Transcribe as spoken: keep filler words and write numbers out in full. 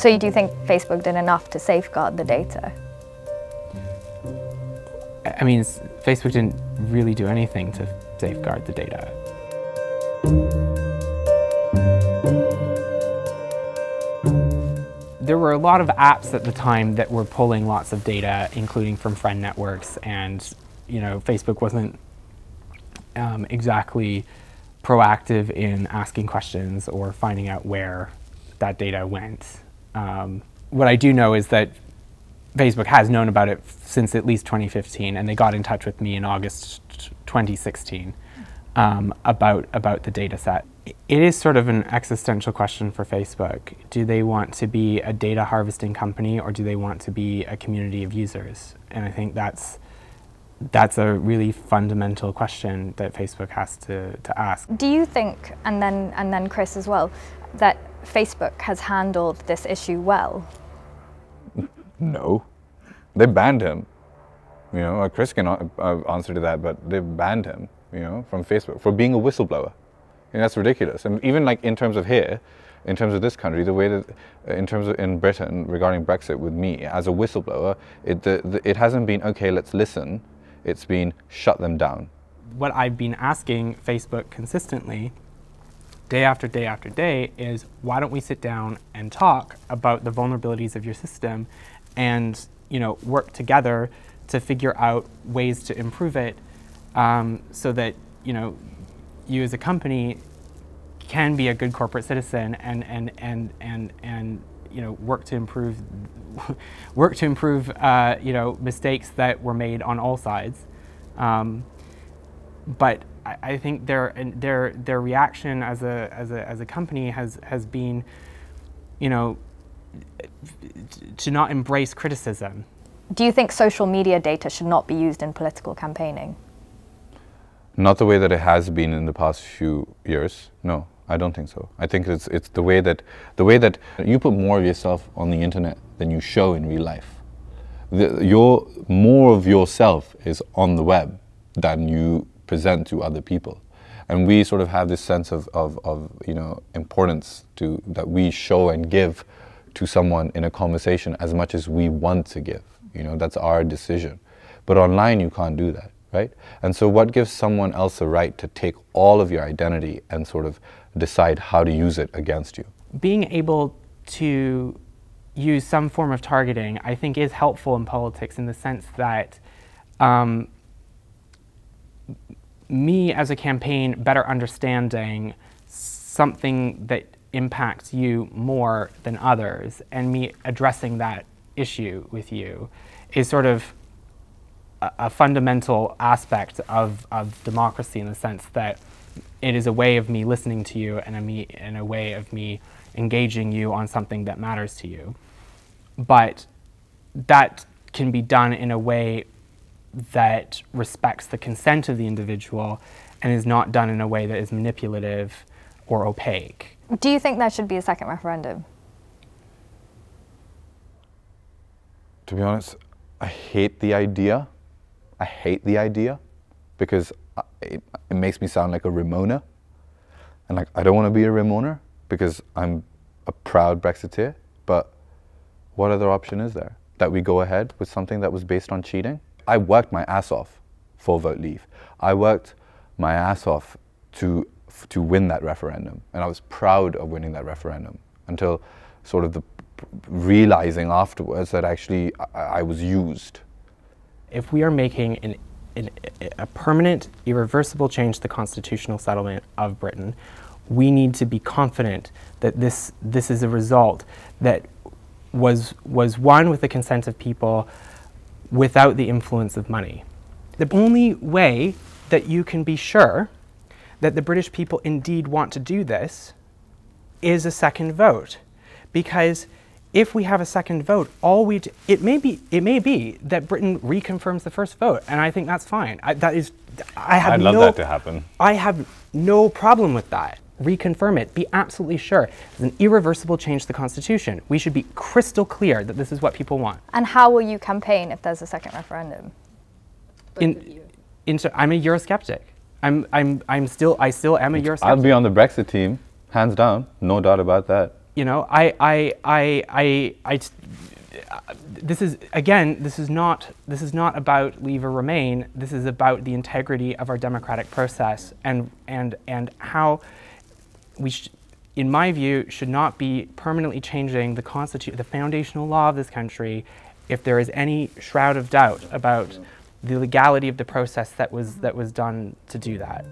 So you do think Facebook did enough to safeguard the data? I mean, Facebook didn't really do anything to safeguard the data. There were a lot of apps at the time that were pulling lots of data, including from friend networks, and you know, Facebook wasn't um, exactly proactive in asking questions or finding out where that data went. Um, what I do know is that Facebook has known about it since at least twenty fifteen, and they got in touch with me in August twenty sixteen um, about, about the data set. It is sort of an existential question for Facebook. Do they want to be a data harvesting company, or do they want to be a community of users? And I think that's, that's a really fundamental question that Facebook has to, to ask. Do you think, and then, and then Chris as well, that Facebook has handled this issue well? No, they banned him. You know, Chris can uh, answer to that, but they banned him, you know, from Facebook for being a whistleblower. And that's ridiculous. And even like in terms of here, in terms of this country, the way that, in terms of in Britain regarding Brexit with me as a whistleblower, it the, the, it hasn't been okay. Let's listen. It's been shut them down. What I've been asking Facebook consistently, day after day after day, is why don't we sit down and talk about the vulnerabilities of your system, and you know, work together to figure out ways to improve it, um, so that you know, you as a company can be a good corporate citizen and and and and and you know, work to improve work to improve uh, you know, mistakes that were made on all sides. Um, but I, I think their their their reaction as a as a as a company has has been, you know, to not embrace criticism. Do you think social media data should not be used in political campaigning? Not the way that it has been in the past few years. No, I don't think so. I think it's it's the way that the way that you put more of yourself on the internet than you show in real life. The, your more of yourself is on the web than you present to other people. And we sort of have this sense of, of, of you know, importance to that we show and give to someone in a conversation as much as we want to give. You know, that's our decision. But online you can't do that, right? And so what gives someone else a right to take all of your identity and sort of decide how to use it against you? Being able to use some form of targeting, I think, is helpful in politics in the sense that um, me as a campaign better understanding something that impacts you more than others, and me addressing that issue with you is sort of a, a fundamental aspect of, of democracy in the sense that it is a way of me listening to you and a, me, and a way of me engaging you on something that matters to you. But that can be done in a way that respects the consent of the individual and is not done in a way that is manipulative or opaque. Do you think there should be a second referendum? To be honest, I hate the idea. I hate the idea because it, it makes me sound like a Remoaner. And like, I don't want to be a Remoaner because I'm a proud Brexiteer, but what other option is there? That we go ahead with something that was based on cheating? I worked my ass off for Vote Leave. I worked my ass off to to win that referendum, and I was proud of winning that referendum until sort of the realizing afterwards that actually I, I was used. If we are making an, an, a permanent, irreversible change to the constitutional settlement of Britain, we need to be confident that this this is a result that was was won with the consent of people without the influence of money. The only way that you can be sure that the British people indeed want to do this is a second vote. Because if we have a second vote, all we do, it may be it may be that Britain reconfirms the first vote, and I think that's fine. I, that is, I have I'd love no, that to happen. I have no problem with that. Reconfirm it. Be absolutely sure. It's an irreversible change to the Constitution. We should be crystal clear that this is what people want. And how will you campaign if there's a second referendum? In, into, I'm a Eurosceptic. I'm I'm I'm still I still am a Eurosceptic. I'll be on the Brexit team, hands down, no doubt about that. you know, I, I, I, I, I, this is, again, this is not, this is not about Leave or Remain. This is about the integrity of our democratic process, and, and, and how we, sh in my view, should not be permanently changing the constitu the foundational law of this country if there is any shroud of doubt about the legality of the process that was, that was done to do that.